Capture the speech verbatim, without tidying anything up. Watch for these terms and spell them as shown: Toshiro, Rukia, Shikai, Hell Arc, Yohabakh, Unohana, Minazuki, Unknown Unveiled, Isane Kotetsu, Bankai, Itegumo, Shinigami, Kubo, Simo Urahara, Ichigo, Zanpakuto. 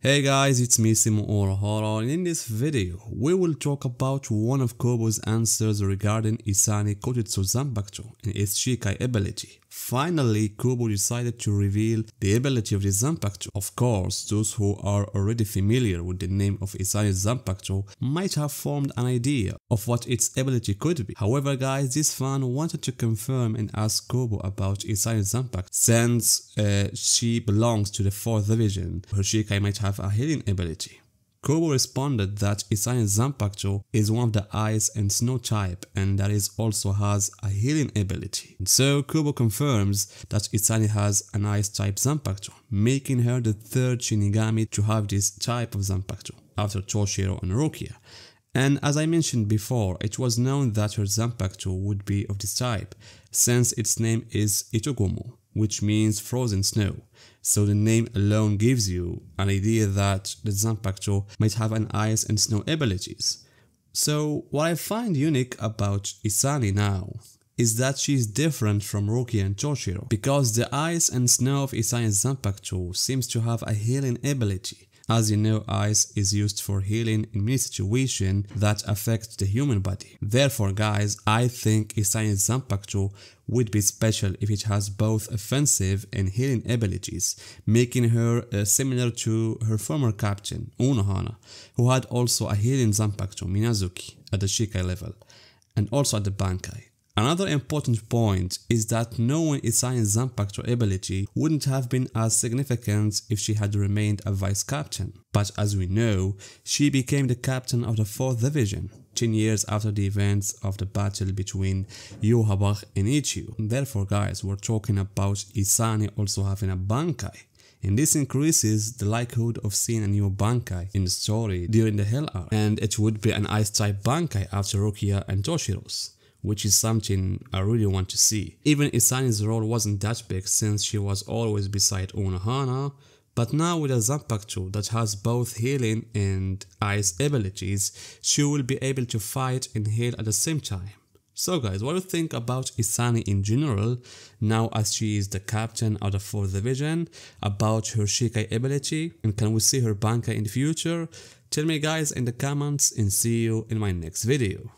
Hey guys, it's me Simo Urahara, and in this video we will talk about one of Kubo's answers regarding Isane Kotetsu Zanpakuto and its Shikai ability. Finally, Kubo decided to reveal the ability of the Zanpakuto. Of course, those who are already familiar with the name of Isane Zanpakuto might have formed an idea of what its ability could be. However guys, this fan wanted to confirm and ask Kubo about Isane Zanpakuto since uh, she belongs to the fourth division. Her Shikai might have have a healing ability. Kubo responded that Isane Zanpakuto is one of the ice and snow type and that is also has a healing ability. So Kubo confirms that Isane has an ice type Zanpakuto, making her the third Shinigami to have this type of Zanpakuto after Toshiro and Rukia. And as I mentioned before, it was known that her Zanpakuto would be of this type since its name is Itegumo, which means frozen snow. So the name alone gives you an idea that the Zanpakuto might have an ice and snow abilities. So what I find unique about Isane now is that she is different from Rukia and Toshiro because the ice and snow of Isane's Zanpakuto seems to have a healing ability. As you know, ice is used for healing in many situations that affect the human body. Therefore guys, I think Isane Zanpakuto would be special if it has both offensive and healing abilities, making her uh, similar to her former captain, Unohana, who had also a healing Zanpakuto, Minazuki, at the Shikai level, and also at the Bankai. Another important point is that knowing Isane's Zanpakuto ability wouldn't have been as significant if she had remained a vice captain. But as we know, she became the captain of the fourth division, ten years after the events of the battle between Yohabakh and Ichigo. Therefore guys, we're talking about Isane also having a Bankai, and this increases the likelihood of seeing a new Bankai in the story during the Hell Arc, and it would be an ice type Bankai after Rukia and Toshiro's, which is something I really want to see. Even Isane's role wasn't that big since she was always beside Unohana, but now with a Zanpakuto that has both healing and ice abilities, she will be able to fight and heal at the same time. So guys, what do you think about Isane in general, now as she is the captain of the fourth division, about her Shikai ability, and can we see her Bankai in the future? Tell me guys in the comments, and see you in my next video.